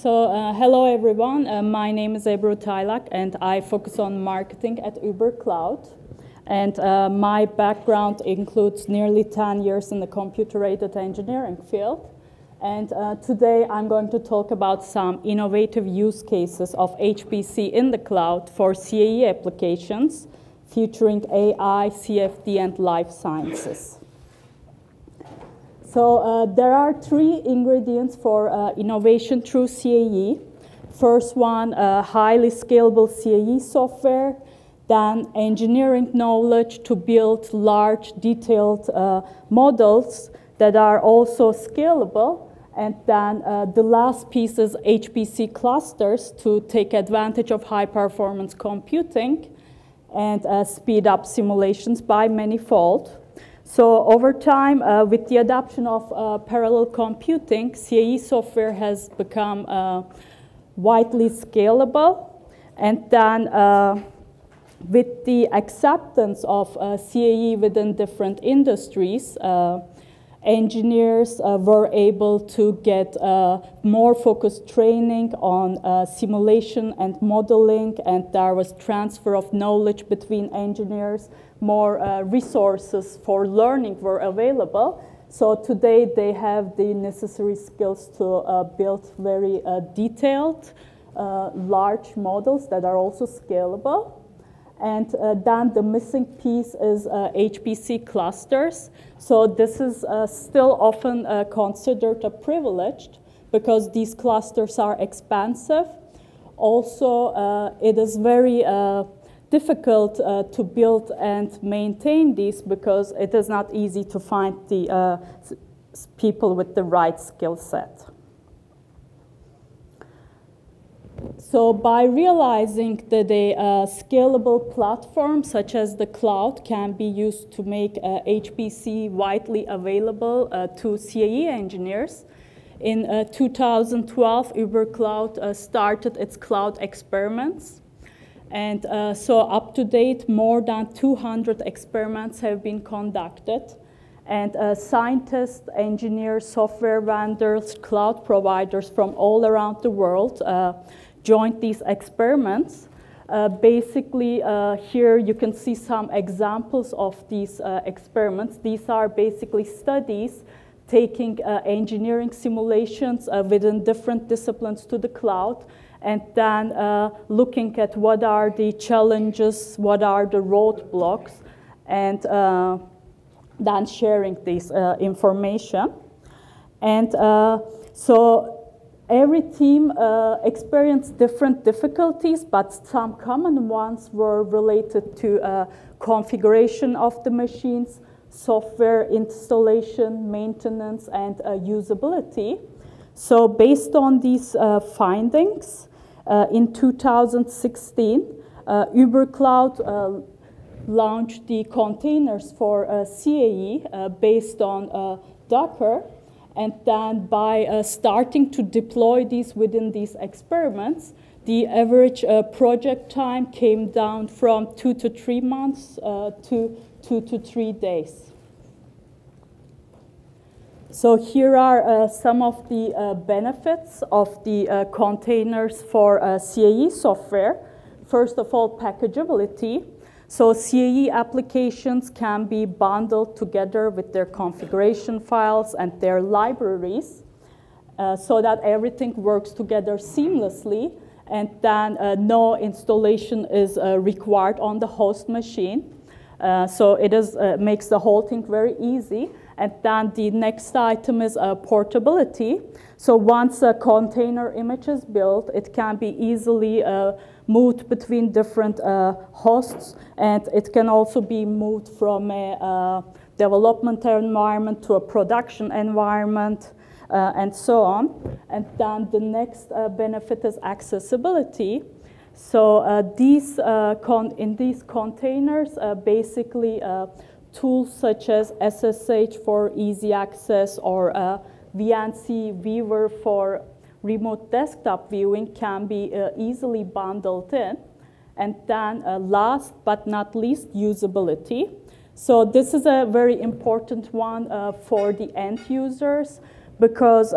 So hello everyone, my name is Ebru Taylak and I focus on marketing at UberCloud. And my background includes nearly 10 years in the computer-aided engineering field. And today I'm going to talk about some innovative use cases of HPC in the cloud for CAE applications featuring AI, CFD, and life sciences. So there are three ingredients for innovation through CAE. First one, highly scalable CAE software. Then engineering knowledge to build large, detailed models that are also scalable. And then the last piece is HPC clusters to take advantage of high-performance computing and speed up simulations by manifold. So over time, with the adoption of parallel computing, CAE software has become widely scalable. And then with the acceptance of CAE within different industries, engineers were able to get more focused training on simulation and modeling, and there was transfer of knowledge between engineers, more resources for learning were available. So today they have the necessary skills to build very detailed, large models that are also scalable. And then the missing piece is HPC clusters. So this is still often considered a privileged because these clusters are expensive. Also, it is very difficult to build and maintain these because it is not easy to find the people with the right skill set. So by realizing that a scalable platform such as the cloud can be used to make HPC widely available to CAE engineers, in 2012 UberCloud started its cloud experiments. And so up to date, more than 200 experiments have been conducted. And scientists, engineers, software vendors, cloud providers from all around the world joined these experiments. Basically, here you can see some examples of these experiments. These are basically studies taking engineering simulations within different disciplines to the cloud, and then looking at what are the challenges, what are the roadblocks, and then sharing this information. And so every team experienced different difficulties, but some common ones were related to configuration of the machines, software installation, maintenance, and usability. So based on these findings, in 2016, UberCloud launched the containers for CAE based on Docker. And then by starting to deploy these within these experiments, the average project time came down from 2 to 3 months to 2 to 3 days. So here are some of the benefits of the containers for CAE software. First of all, packageability. So CAE applications can be bundled together with their configuration files and their libraries so that everything works together seamlessly, and then no installation is required on the host machine. So it is, makes the whole thing very easy. And then the next item is portability. So once a container image is built, it can be easily moved between different hosts, and it can also be moved from a development environment to a production environment and so on. And then the next benefit is accessibility. So in these containers, basically tools such as SSH for easy access or VNC Viewer for remote desktop viewing can be easily bundled in. And then last but not least, usability. So this is a very important one for the end users because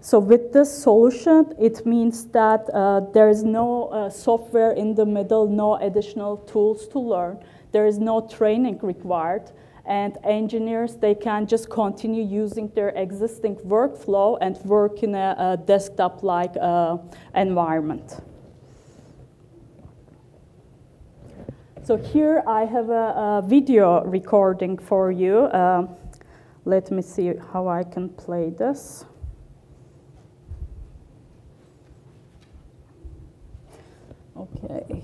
so with this solution, it means that there is no software in the middle, no additional tools to learn. There is no training required. And engineers, they can just continue using their existing workflow and work in a desktop-like environment. So here I have a video recording for you. Let me see how I can play this. Okay.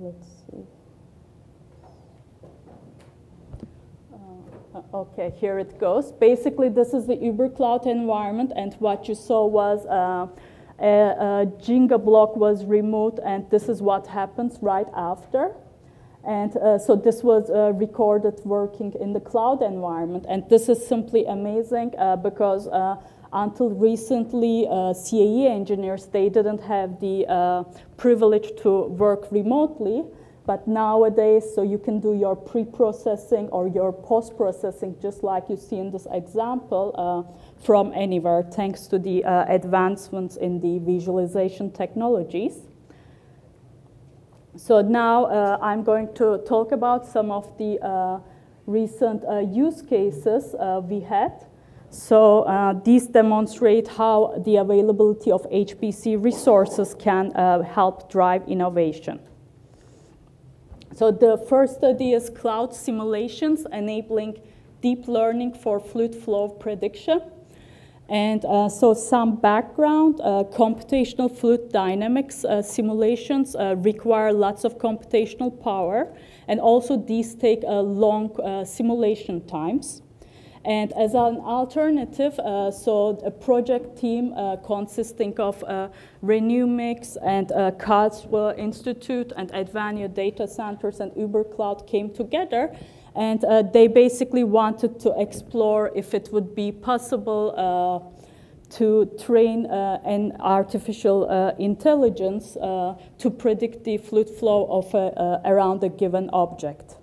Let's see. Okay, here it goes. Basically, this is the UberCloud environment, and what you saw was a Jenga block was removed, and this is what happens right after. And so this was recorded working in the cloud environment, and this is simply amazing because until recently, CAE engineers, they didn't have the privilege to work remotely. But nowadays, so you can do your pre-processing or your post-processing, just like you see in this example, from anywhere, thanks to the advancements in the visualization technologies. So now I'm going to talk about some of the recent use cases we had. So these demonstrate how the availability of HPC resources can help drive innovation. So the first study is cloud simulations enabling deep learning for fluid flow prediction. And so some background, computational fluid dynamics simulations require lots of computational power, and also these take long simulation times. And as an alternative, so a project team consisting of RenewMix and Karlsruhe Institute and Advania Data Centers and UberCloud came together, and they basically wanted to explore if it would be possible to train an artificial intelligence to predict the fluid flow of around a given object.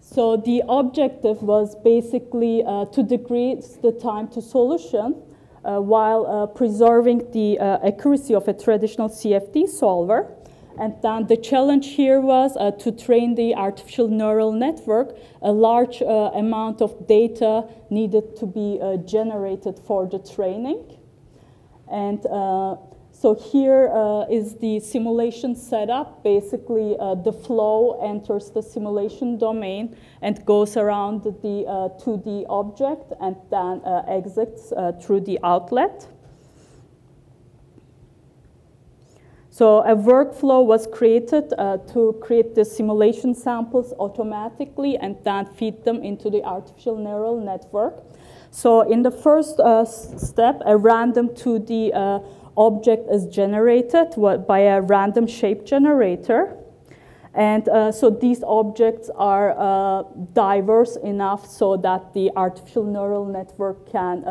So the objective was basically to decrease the time to solution while preserving the accuracy of a traditional CFD solver. And then the challenge here was to train the artificial neural network. A large amount of data needed to be generated for the training. And so here is the simulation setup. Basically, the flow enters the simulation domain and goes around the 2D object and then exits through the outlet. So a workflow was created to create the simulation samples automatically and then feed them into the artificial neural network. So in the first step, a random 2D object is generated by a random shape generator. And so these objects are diverse enough so that the artificial neural network can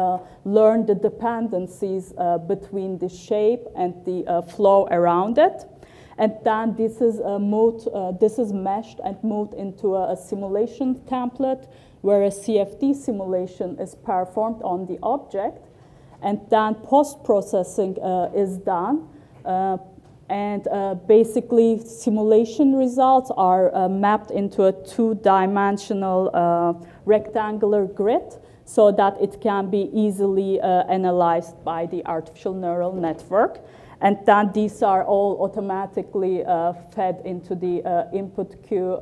learn the dependencies between the shape and the flow around it. And then this is, meshed and moved into a simulation template where a CFD simulation is performed on the object. And then post-processing is done. And basically, simulation results are mapped into a two-dimensional rectangular grid so that it can be easily analyzed by the artificial neural network. And then these are all automatically fed into the input queue.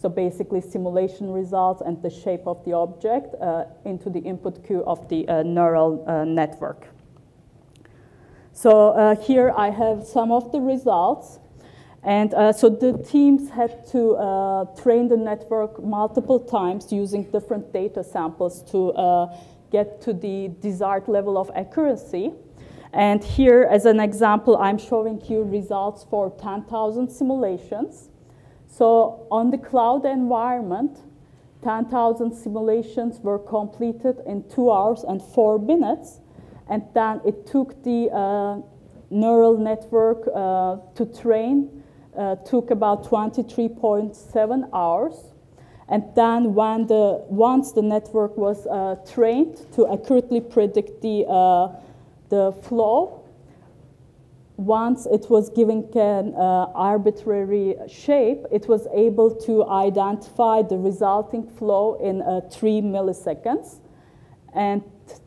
So basically, simulation results and the shape of the object into the input queue of the neural network. So here I have some of the results. And so the teams had to train the network multiple times using different data samples to get to the desired level of accuracy. And here, as an example, I'm showing you results for 10,000 simulations. So on the cloud environment, 10,000 simulations were completed in 2 hours and 4 minutes. And then it took the neural network to train took about 23.7 hours. And then when once the network was trained to accurately predict the flow, once it was given an arbitrary shape, it was able to identify the resulting flow in 3 milliseconds. And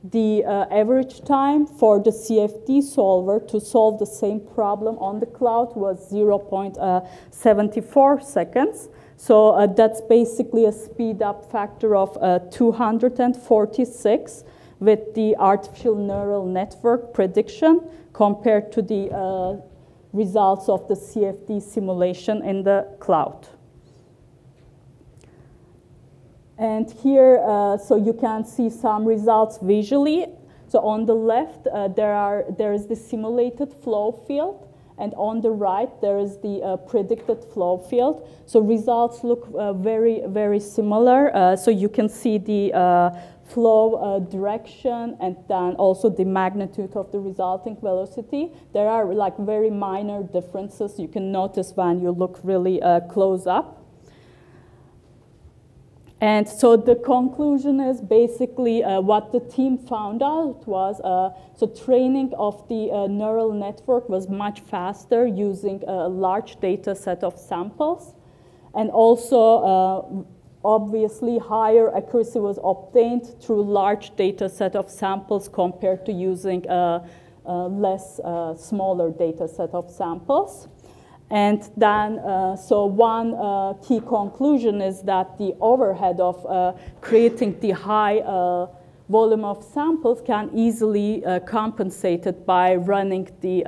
the average time for the CFD solver to solve the same problem on the cloud was 0.74 seconds. So that's basically a speed up factor of 246 with the artificial neural network prediction compared to the results of the CFD simulation in the cloud. And here, so you can see some results visually. So on the left, there is the simulated flow field, and on the right, there is the predicted flow field. So results look very, very similar. So you can see the flow direction and then also the magnitude of the resulting velocity. There are like very minor differences you can notice when you look really close up. And so the conclusion is basically what the team found out was, so training of the neural network was much faster using a large data set of samples. And also, obviously, higher accuracy was obtained through large data set of samples compared to using a less smaller data set of samples. And then, so one key conclusion is that the overhead of creating the high volume of samples can easily compensated by running the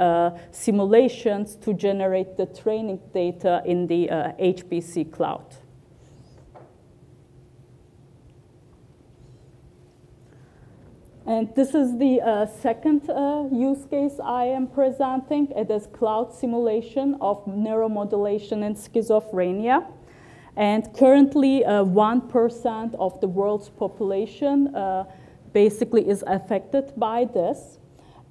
simulations to generate the training data in the HPC cloud. And this is the second use case I am presenting. It is cloud simulation of neuromodulation in schizophrenia. And currently, 1% of the world's population basically is affected by this.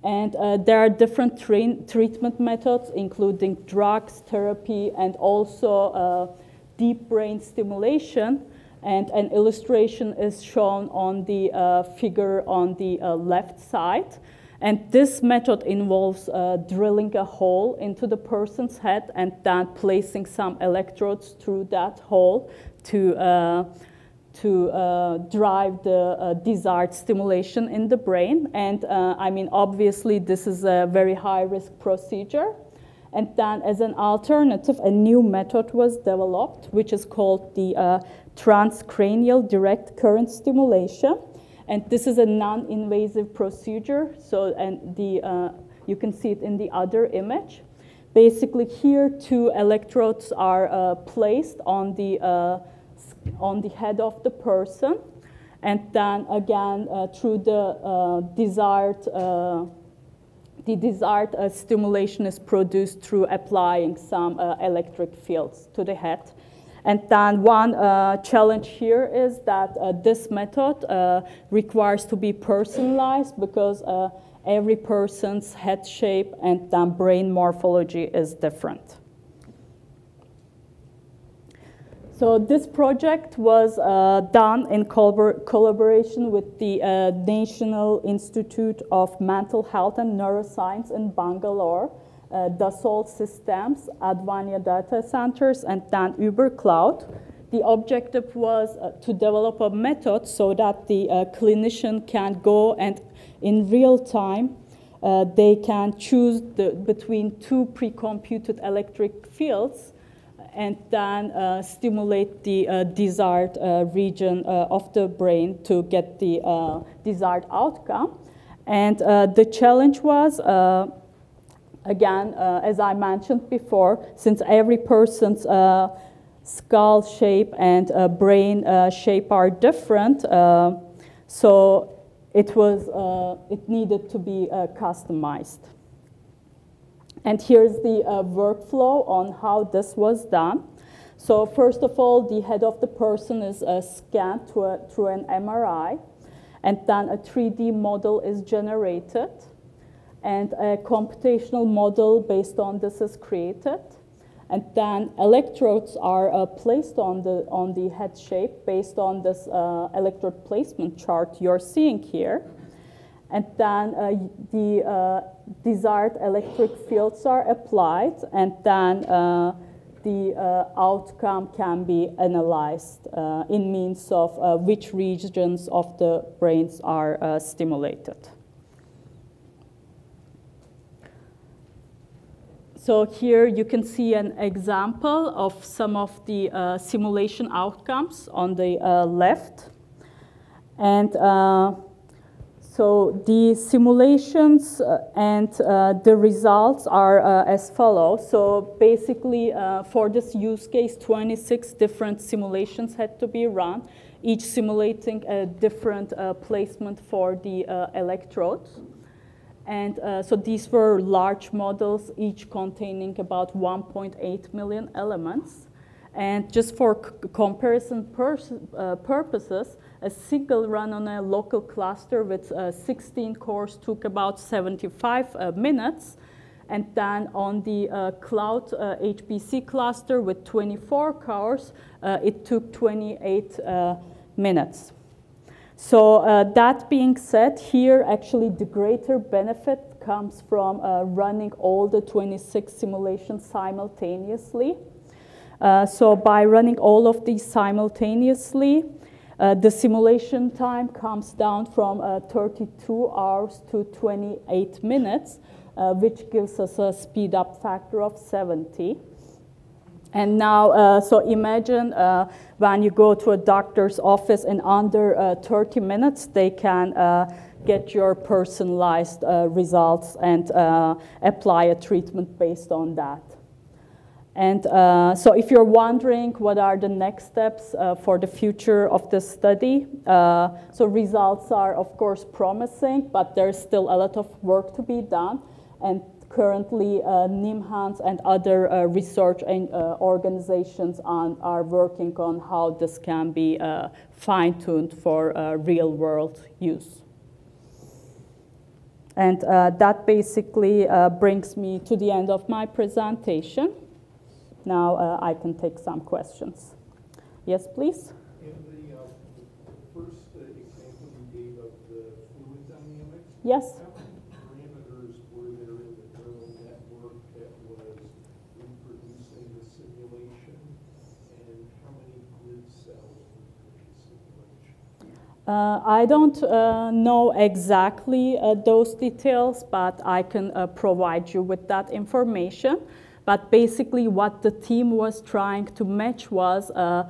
And there are different treatment methods, including drugs, therapy, and also deep brain stimulation. And an illustration is shown on the figure on the left side. And this method involves drilling a hole into the person's head and then placing some electrodes through that hole to drive the desired stimulation in the brain. And I mean, obviously, this is a very high-risk procedure. And then as an alternative, a new method was developed, which is called the transcranial direct current stimulation. And this is a non-invasive procedure. So, and the, you can see it in the other image. Basically here, two electrodes are placed on the head of the person. And then again, through the desired stimulation is produced through applying some electric fields to the head. And then one challenge here is that this method requires to be personalized because every person's head shape and then brain morphology is different. So this project was done in collaboration with the National Institute of Mental Health and Neuroscience in Bangalore, Dassault Systems, Advania Data Centers, and then UberCloud. The objective was to develop a method so that the clinician can go and in real time they can choose between two pre-computed electric fields and then stimulate the desired region of the brain to get the desired outcome. And the challenge was, again, as I mentioned before, since every person's skull shape and brain shape are different, so it needed to be customized. And here's the workflow on how this was done. So first of all, the head of the person is scanned through an MRI, and then a 3D model is generated, and a computational model based on this is created. And then electrodes are placed on the head shape based on this electrode placement chart you're seeing here. And then the desired electric fields are applied, and then the outcome can be analyzed in means of which regions of the brains are stimulated. So here you can see an example of some of the simulation outcomes on the left. And so the simulations and the results are as follows. So basically for this use case, 26 different simulations had to be run, each simulating a different placement for the electrodes. And so these were large models, each containing about 1.8 million elements. And just for comparison purposes, a single run on a local cluster with 16 cores took about 75 minutes. And then on the cloud HPC cluster with 24 cores, it took 28 minutes. So that being said, here actually the greater benefit comes from running all the 26 simulations simultaneously. So by running all of these simultaneously, the simulation time comes down from 32 hours to 28 minutes, which gives us a speed up factor of 70. And now, so imagine when you go to a doctor's office in under 30 minutes, they can get your personalized results and apply a treatment based on that. And so if you're wondering what are the next steps for the future of this study, so results are of course promising, but there's still a lot of work to be done. And currently, NIMHANS and other research and, organizations are working on how this can be fine-tuned for real-world use. And that basically brings me to the end of my presentation. Now I can take some questions. Yes, please. In the first example you gave of the fluid dynamics. Yes. I don't know exactly those details, but I can provide you with that information. But basically what the team was trying to match was so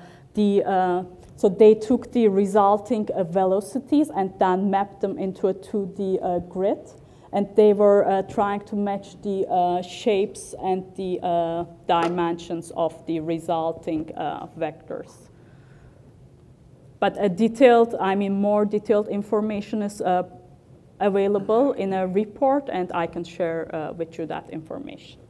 they took the resulting velocities and then mapped them into a 2D grid. And they were trying to match the shapes and the dimensions of the resulting vectors. But a detailed, I mean, more detailed information is available in a report, and I can share with you that information.